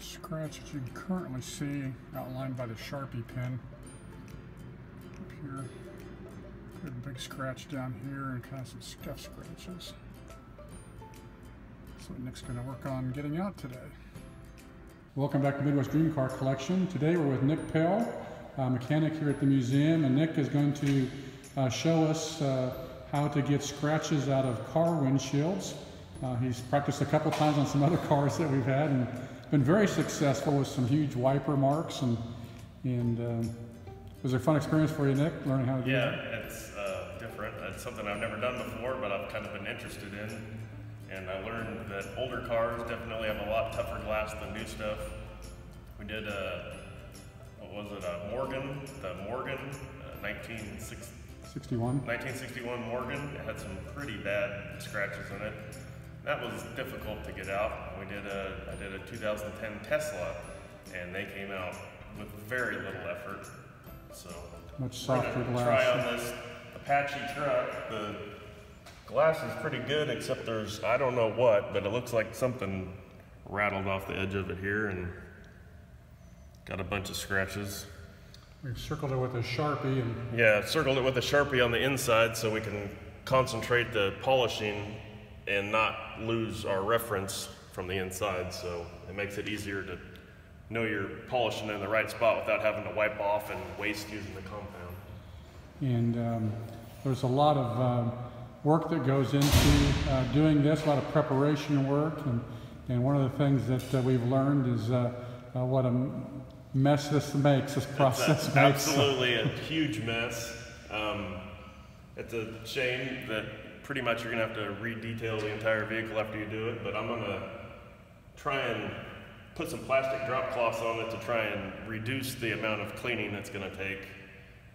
scratch that you can currently see outlined by the Sharpie pen. Up here, put a big scratch down here and kind of some scuff scratches. That's what Nick's going to work on getting out today. Welcome back to Midwest Dream Car Collection. Today we're with Nick Pell, a mechanic here at the museum, and Nick is going to show us how to get scratches out of car windshields. He's practiced a couple times on some other cars that we've had and been very successful with some huge wiper marks, and it was a fun experience for you, Nick, learning how to do that. Yeah, it's different. It's something I've never done before, but I've kind of been interested in, and I learned that older cars definitely have a lot tougher glass than new stuff. We did a Morgan, the Morgan 1961 Morgan. It had some pretty bad scratches in it. That was difficult to get out. I did a 2010 Tesla, and they came out with very little effort. So much softer glass. Try on this Apache truck. The glass is pretty good, except there's, I don't know what, but it looks like something rattled off the edge of it here and got a bunch of scratches. We've circled it with a Sharpie. And yeah, circled it with a Sharpie on the inside so we can concentrate the polishing and not lose our reference from the inside. So it makes it easier to know you're polishing in the right spot without having to wipe off and waste using the compound. And there's a lot of work that goes into doing this, a lot of preparation work. And one of the things that we've learned is what a mess this makes, this process makes. Absolutely a huge mess. It's a shame that pretty much you're gonna have to re-detail the entire vehicle after you do it, but I'm gonna try and put some plastic drop cloths on it to try and reduce the amount of cleaning it's gonna take.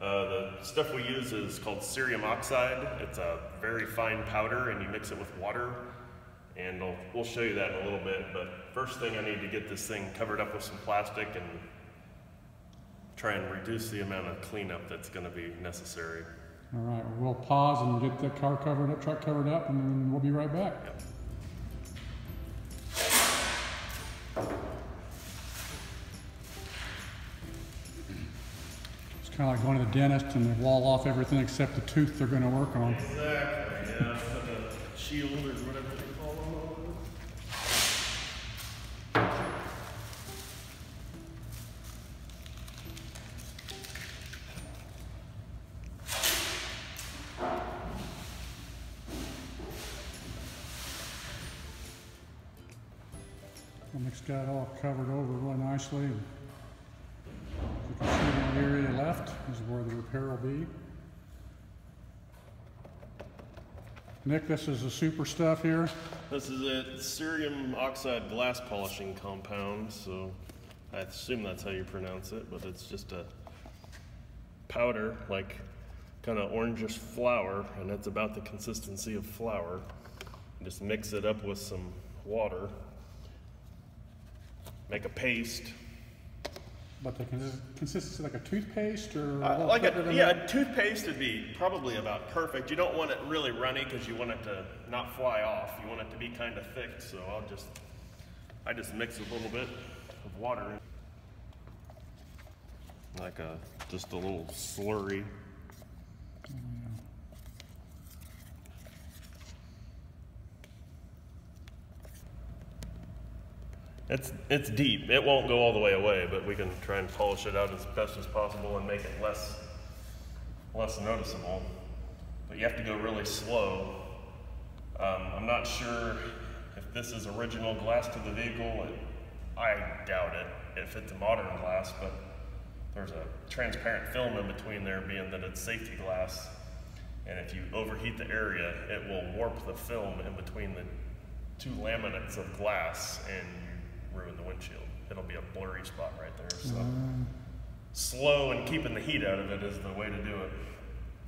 The stuff we use is called cerium oxide. It's a very fine powder, and you mix it with water, and we'll show you that in a little bit. But first thing, I need to get this thing covered up with some plastic and try and reduce the amount of cleanup that's gonna be necessary. All right, we'll pause and get the car covered up, truck covered up, and then we'll be right back. Yep. It's kind of like going to the dentist and they wall off everything except the tooth they're going to work on. Exactly, yeah. A shield or whatever they call them. Nick's got it all covered over really nicely. As you can see, the area left is where the repair will be. Nick, this is the super stuff here. This is a cerium oxide glass polishing compound, so I assume that's how you pronounce it, but it's just a powder, like kind of orangish flour, and it's about the consistency of flour. You just mix it up with some water. Make a paste. But the consistency like a toothpaste or? Like a toothpaste would be probably about perfect. You don't want it really runny because you want it to not fly off. You want it to be kind of thick. So I just mix a little bit of water. Like just a little slurry. Oh, yeah. It's deep. It won't go all the way away, but we can try and polish it out as best as possible and make it less noticeable. But you have to go really slow. I'm not sure if this is original glass to the vehicle. I doubt it if it's a modern glass, but there's a transparent film in between there, being that it's safety glass. And if you overheat the area, it will warp the film in between the two laminates of glass, and ruin the windshield. It'll be a blurry spot right there. So slow and keeping the heat out of it is the way to do it.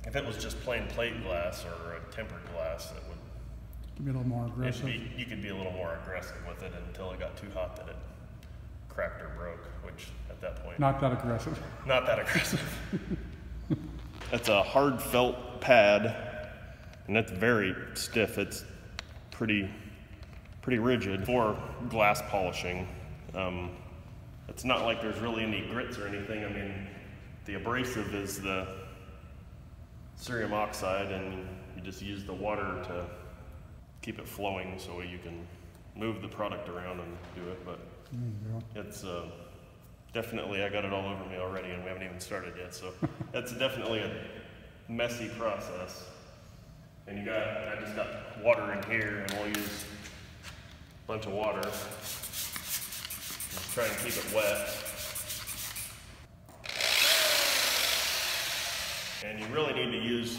If it was just plain plate glass or a tempered glass, it would be a little more aggressive. You could be a little more aggressive with it until it got too hot that it cracked or broke, which at that point. Not that aggressive. Not that aggressive. That's a hard felt pad, and that's very stiff. It's pretty rigid for glass polishing. It's not like there's really any grits or anything. I mean, the abrasive is the cerium oxide, and you just use the water to keep it flowing so you can move the product around and do it. But it's definitely, I got it all over me already, and we haven't even started yet, so that's definitely a messy process. And you got, I just got water in here, and we'll use a bunch of water. Just try and keep it wet. And you really need to use,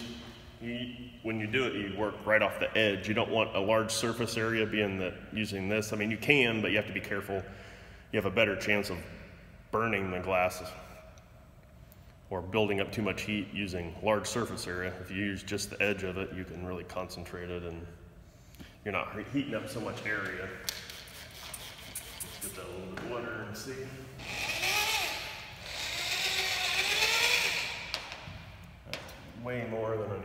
when you do it, you work right off the edge. You don't want a large surface area being the, using this. I mean, you can, but you have to be careful. You have a better chance of burning the glass or building up too much heat using large surface area. If you use just the edge of it, you can really concentrate it and you're not heating up so much area. Let's get that a little bit of water and see. That's way more than I need.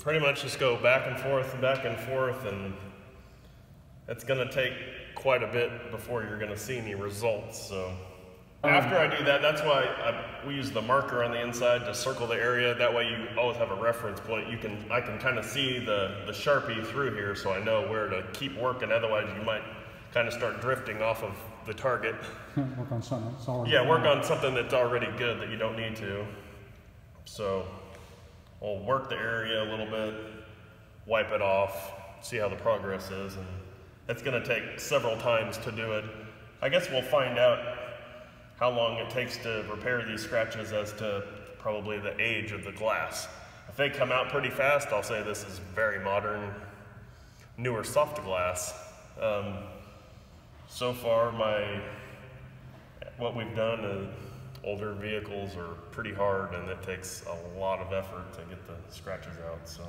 Pretty much just go back and forth, and it's gonna take quite a bit before you're gonna see any results. So after I do that, that's why we use the marker on the inside to circle the area. That way you always have a reference point. You can, I can kind of see the Sharpie through here, so I know where to keep working. Otherwise you might kind of start drifting off of the target. Work on something that's already good. Yeah, work on something that's already good that you don't need to. So we'll work the area a little bit, wipe it off, see how the progress is, and it's going to take several times to do it. I guess we'll find out how long it takes to repair these scratches as to probably the age of the glass. If they come out pretty fast, I'll say this is very modern, newer soft glass. So far, what we've done is, older vehicles are pretty hard, and it takes a lot of effort to get the scratches out. So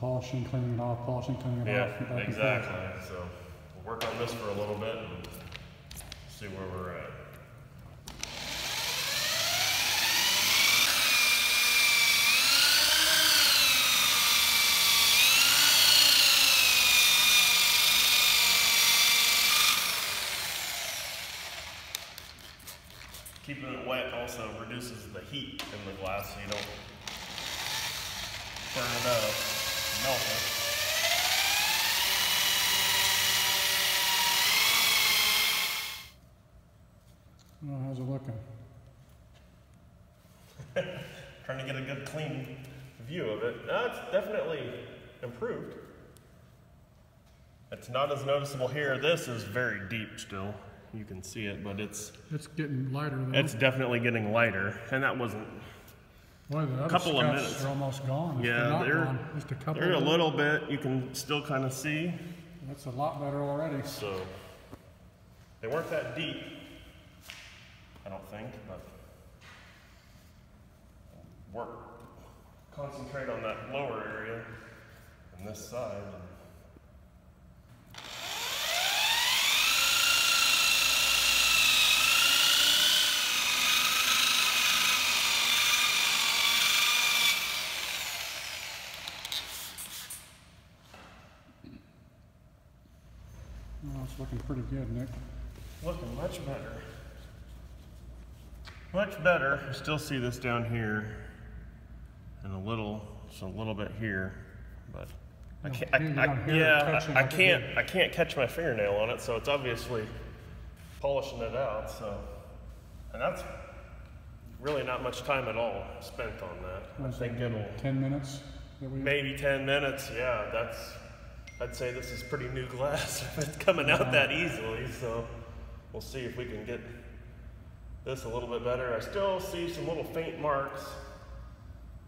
polishing, cleaning it off, polishing, cleaning it off. Yeah, exactly. So we'll work on this for a little bit and see where we're at. Keeping it wet also reduces the heat in the glass, so you don't burn it up, melt it. Well, how's it looking? Trying to get a good clean view of it. It's definitely improved. It's not as noticeable here. This is very deep still. You can see it, but it's getting lighter. Though. It's definitely getting lighter, and that wasn't a couple of minutes. They're almost gone. Yeah, they're just a couple. They're a little bit. You can still kind of see. That's a lot better already. So they weren't that deep, I don't think. But concentrate on that lower area and this side. It's looking pretty good, Nick. Looking much better. Much better. I still see this down here, and a little, just a little bit here, but I can't. I can't catch my fingernail on it, so it's obviously polishing it out. So, and that's really not much time at all spent on that. I think it'll 10 minutes. Maybe 10 minutes. Yeah, that's. I'd say this is pretty new glass if it's coming out that easily, so we'll see if we can get this a little bit better. I still see some little faint marks.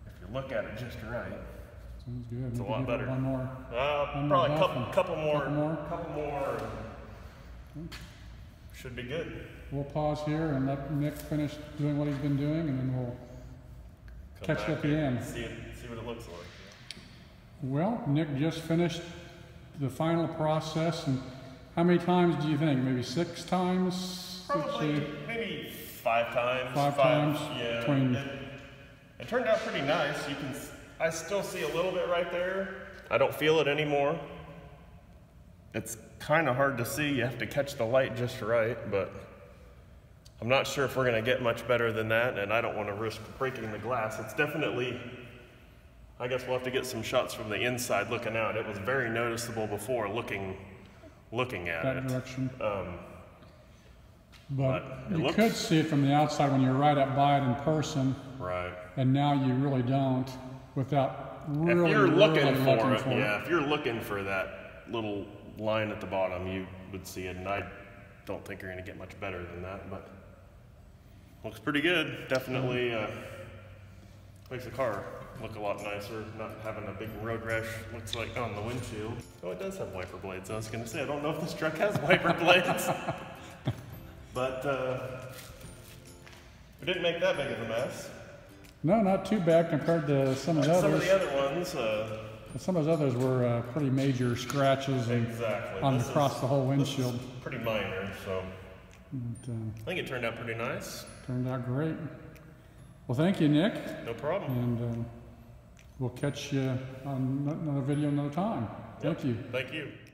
If you look at it just right, sounds good. It's a lot better. One more. Probably a couple more. Okay. Should be good. We'll pause here and let Nick finish doing what he's been doing, and then we'll catch you at the end. See what it looks like. Well, Nick just finished the final process, and how many times do you think? Maybe 6 times? Probably maybe 5 times. 5 times? Yeah. It turned out pretty nice. You can. I still see a little bit right there. I don't feel it anymore. It's kind of hard to see. You have to catch the light just right, but I'm not sure if we're going to get much better than that, and I don't want to risk breaking the glass. It's definitely, I guess we'll have to get some shots from the inside looking out. It was very noticeable before looking at that direction. But you could see it from the outside when you're right up by it in person. Right. And now you really don't without really, if you're looking for it. Yeah, if you're looking for that little line at the bottom, you would see it, and I don't think you're going to get much better than that, but looks pretty good. Definitely makes the car look a lot nicer, not having a big road rash, looks like, on the windshield. Oh, it does have wiper blades. I was going to say, I don't know if this truck has wiper blades. But we didn't make that big of a mess. No, not too bad compared to some of the others. Some of the other ones. Some of those others were pretty major scratches across the whole windshield. This is pretty minor, so. But, I think it turned out pretty nice. Turned out great. Well, thank you, Nick. No problem. And we'll catch you on another video another time. Yep. Thank you. Thank you.